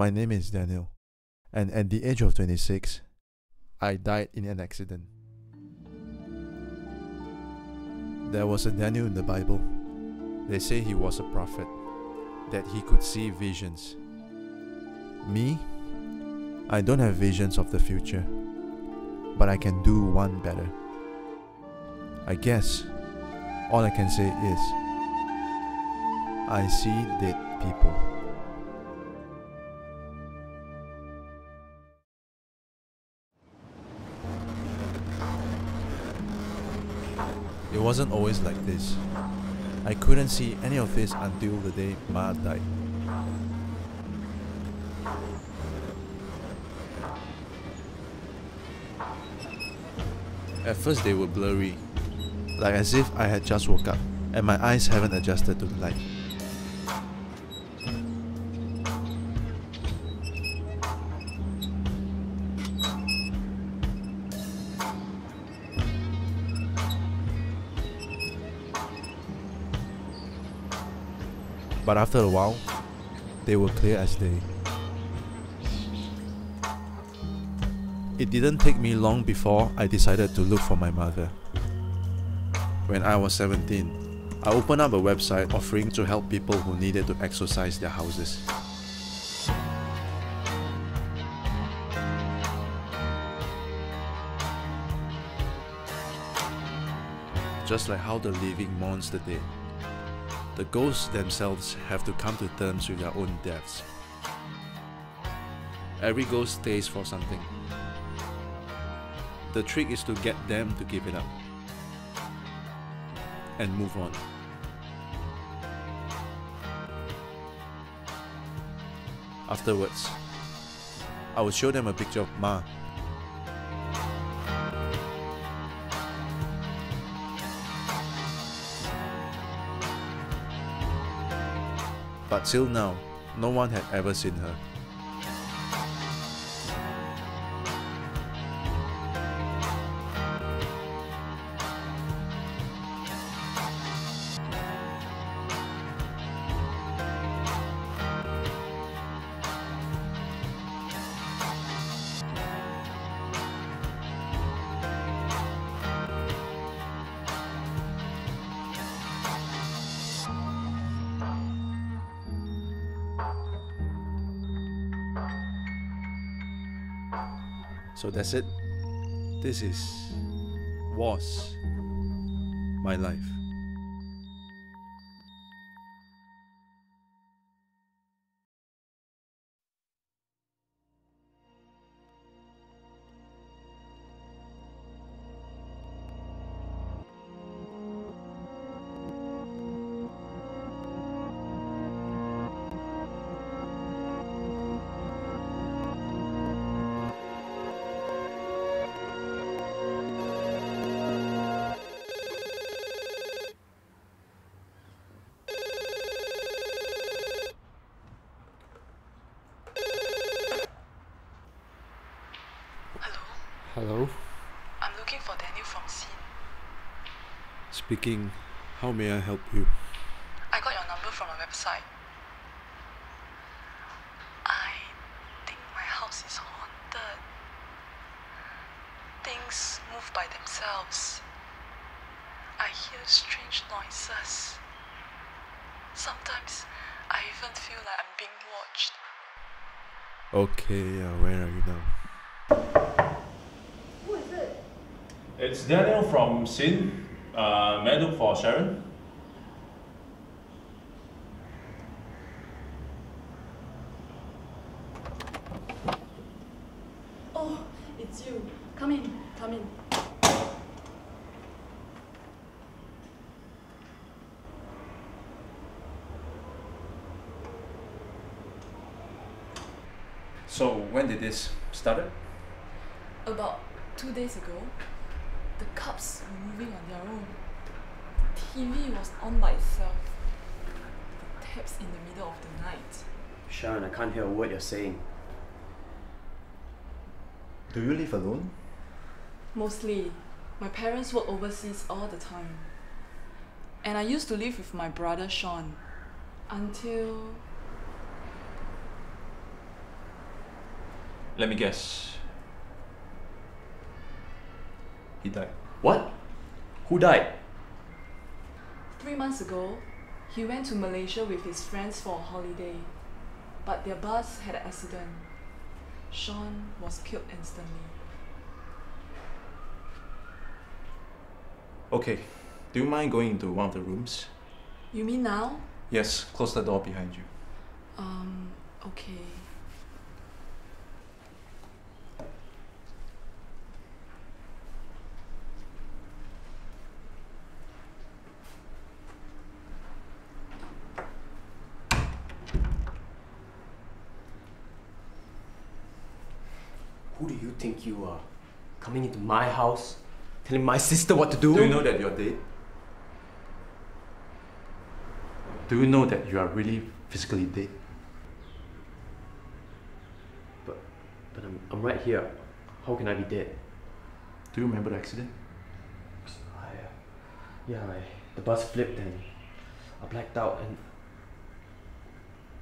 My name is Daniel, and at the age of 26, I died in an accident. There was a Daniel in the Bible. They say he was a prophet, that he could see visions. Me? I don't have visions of the future, but I can do one better. I guess all I can say is, I see dead people. It wasn't always like this. I couldn't see any of this until the day Ma died. At first they were blurry, like as if I had just woke up and my eyes haven't adjusted to the light. But after a while, they were clear as day. It didn't take me long before I decided to look for my mother. When I was 17, I opened up a website offering to help people who needed to exorcise their houses. Just like how the living mourns the dead, the ghosts themselves have to come to terms with their own deaths. Every ghost stays for something. The trick is to get them to give it up and move on. Afterwards, I would show them a picture of Ma. But till now, no one had ever seen her. So that's it. This was my life. Hello? I'm looking for Daniel from scene. Speaking. How may I help you? I got your number from a website. I think my house is haunted. Things move by themselves. I hear strange noises. Sometimes I even feel like I'm being watched. Okay, where are you now? It's Daniel from Sin. May I look for Sharon? Oh, it's you. Come in, come in. So, when did this start? About 2 days ago. The cups were moving on their own. The TV was on by itself. The taps in the middle of the night. Sharon, I can't hear a word you're saying. Do you live alone? Mostly. My parents work overseas all the time. And I used to live with my brother Sean. Until... Let me guess. He died. What? Who died? 3 months ago, he went to Malaysia with his friends for a holiday, but their bus had an accident. Sean was killed instantly. Okay, do you mind going into one of the rooms? You mean now? Yes, close the door behind you. Okay. Who do you think you are? Coming into my house? Telling my sister what to do? Do you know that you're dead? Do you know that you are really physically dead? But I'm right here. How can I be dead? Do you remember the accident? The bus flipped and I blacked out,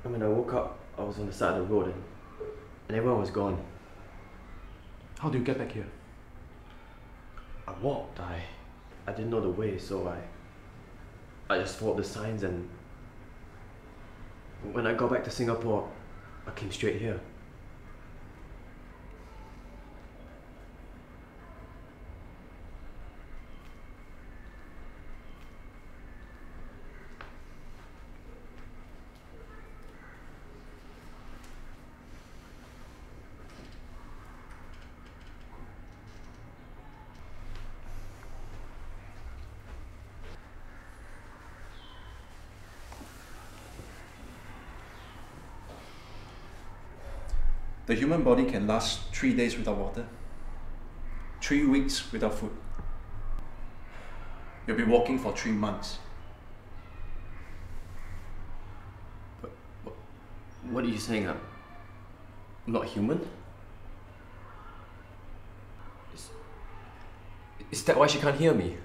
and when I woke up, I was on the side of the road and everyone was gone. How do you get back here? I walked. I didn't know the way, so I just followed the signs, and when I got back to Singapore, I came straight here. The human body can last 3 days without water, 3 weeks without food. You'll be walking for 3 months. But what are you saying? I'm not human? Is that why she can't hear me?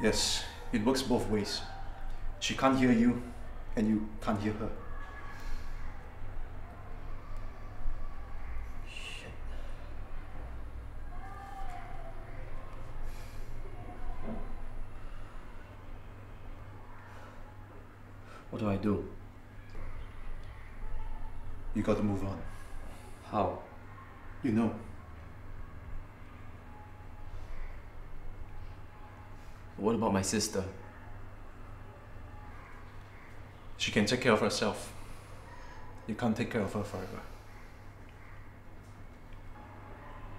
Yes, it works both ways. She can't hear you, and you can't hear her. What do I do? You got to move on. How? You know. What about my sister? She can take care of herself. You can't take care of her forever.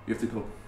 You have to go.